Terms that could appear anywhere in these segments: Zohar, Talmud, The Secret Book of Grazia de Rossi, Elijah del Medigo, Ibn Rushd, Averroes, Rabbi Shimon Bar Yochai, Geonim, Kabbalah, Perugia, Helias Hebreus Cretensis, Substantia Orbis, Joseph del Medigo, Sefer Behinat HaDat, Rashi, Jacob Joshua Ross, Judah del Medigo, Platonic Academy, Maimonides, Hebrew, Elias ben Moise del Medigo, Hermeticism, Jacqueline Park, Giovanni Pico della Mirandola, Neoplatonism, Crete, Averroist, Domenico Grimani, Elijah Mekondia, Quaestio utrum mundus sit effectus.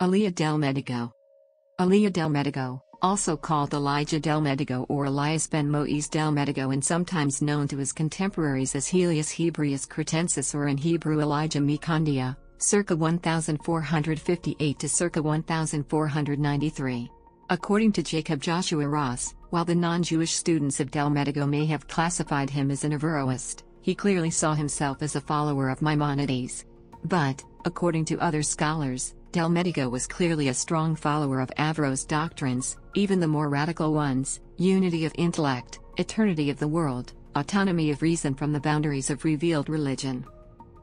Elias del Medigo. Elias del Medigo, also called Elijah del Medigo or Elias ben Moise del Medigo and sometimes known to his contemporaries as Helias Hebreus Cretensis or in Hebrew Elijah Mekondia, circa 1458 to circa 1493. According to Jacob Joshua Ross, while the non-Jewish students of del Medigo may have classified him as an Averroist, he clearly saw himself as a follower of Maimonides. But, according to other scholars, del Medigo was clearly a strong follower of Averroes' doctrines, even the more radical ones: unity of intellect, eternity of the world, autonomy of reason from the boundaries of revealed religion.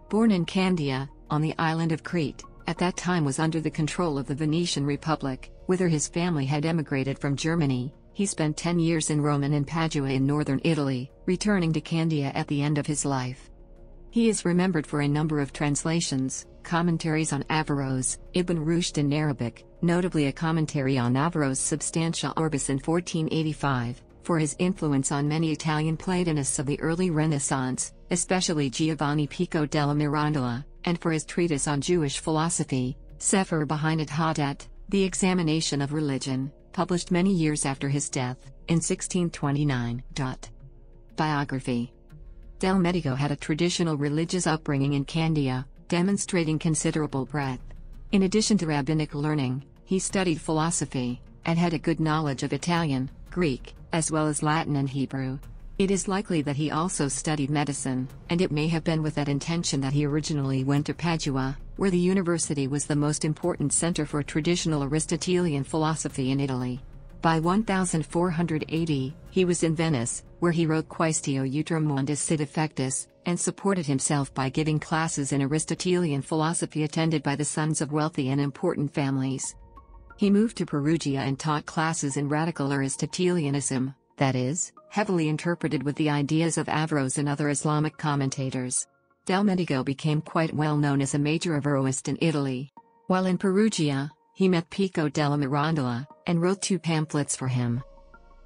Born in Candia, on the island of Crete, at that time was under the control of the Venetian Republic, whither his family had emigrated from Germany, he spent 10 years in Rome and in Padua in northern Italy, returning to Candia at the end of his life. He is remembered for a number of translations, commentaries on Averroes, Ibn Rushd in Arabic, notably a commentary on Averroes' Substantia Orbis in 1485, for his influence on many Italian Platonists of the early Renaissance, especially Giovanni Pico della Mirandola, and for his treatise on Jewish philosophy, Sefer Behinat HaDat, The Examination of Religion, published many years after his death, in 1629. Biography. Del Medigo had a traditional religious upbringing in Candia, demonstrating considerable breadth. In addition to rabbinic learning, he studied philosophy, and had a good knowledge of Italian, Greek, as well as Latin and Hebrew. It is likely that he also studied medicine, and it may have been with that intention that he originally went to Padua, where the university was the most important center for traditional Aristotelian philosophy in Italy. By 1480, he was in Venice, where he wrote Quaestio utrum mundus sit effectus, and supported himself by giving classes in Aristotelian philosophy attended by the sons of wealthy and important families. He moved to Perugia and taught classes in radical Aristotelianism, that is, heavily interpreted with the ideas of Averroes and other Islamic commentators. Del Medigo became quite well known as a major Averroist in Italy. While in Perugia, he met Pico della Mirandola, and wrote 2 pamphlets for him.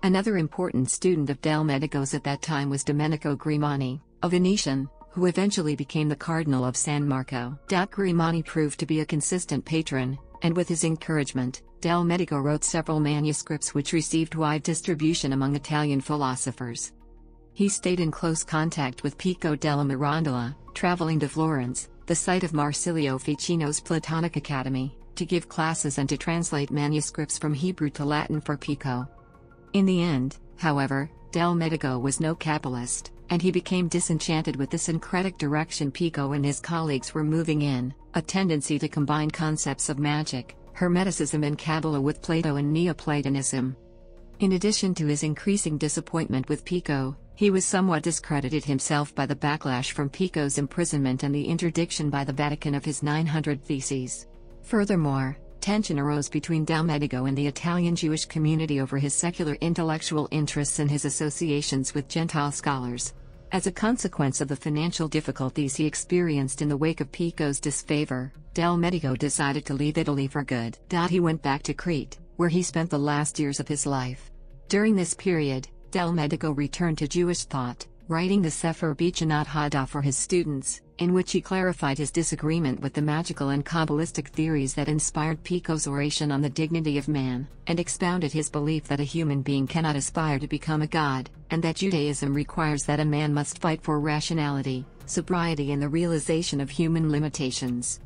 Another important student of Del Medigo's at that time was Domenico Grimani, a Venetian, who eventually became the Cardinal of San Marco. Grimani proved to be a consistent patron, and with his encouragement, Del Medigo wrote several manuscripts which received wide distribution among Italian philosophers. He stayed in close contact with Pico della Mirandola, traveling to Florence, the site of Marsilio Ficino's Platonic Academy, to give classes and to translate manuscripts from Hebrew to Latin for Pico. In the end, however, Del Medigo was no capitalist, and he became disenchanted with the syncretic direction Pico and his colleagues were moving in, a tendency to combine concepts of magic, Hermeticism and Kabbalah with Plato and Neoplatonism. In addition to his increasing disappointment with Pico, he was somewhat discredited himself by the backlash from Pico's imprisonment and the interdiction by the Vatican of his 900 theses. Furthermore, tension arose between Del Medigo and the Italian Jewish community over his secular intellectual interests and his associations with Gentile scholars. As a consequence of the financial difficulties he experienced in the wake of Pico's disfavor, Del Medigo decided to leave Italy for good. He went back to Crete, where he spent the last years of his life. During this period, Del Medigo returned to Jewish thought, writing the Sefer Behinat HaDat for his students, in which he clarified his disagreement with the magical and Kabbalistic theories that inspired Pico's oration on the dignity of man, and expounded his belief that a human being cannot aspire to become a god, and that Judaism requires that a man must fight for rationality, sobriety and the realization of human limitations.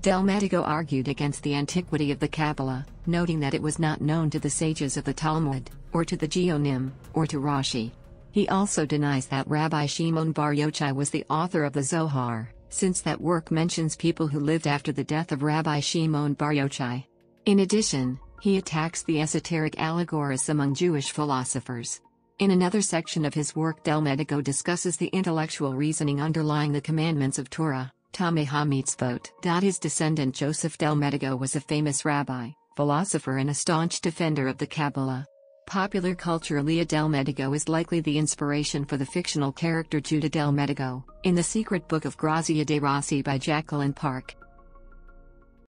Del Medigo argued against the antiquity of the Kabbalah, noting that it was not known to the sages of the Talmud, or to the Geonim, or to Rashi. He also denies that Rabbi Shimon Bar Yochai was the author of the Zohar, since that work mentions people who lived after the death of Rabbi Shimon Bar Yochai. In addition, he attacks the esoteric allegorists among Jewish philosophers. In another section of his work, Del Medigo discusses the intellectual reasoning underlying the commandments of Torah, Ta'ameh ha-Mitzvot. His descendant Joseph del Medigo was a famous rabbi, philosopher and a staunch defender of the Kabbalah. Popular culture. Elias del Medigo is likely the inspiration for the fictional character Judah del Medigo, in The Secret Book of Grazia de Rossi by Jacqueline Park.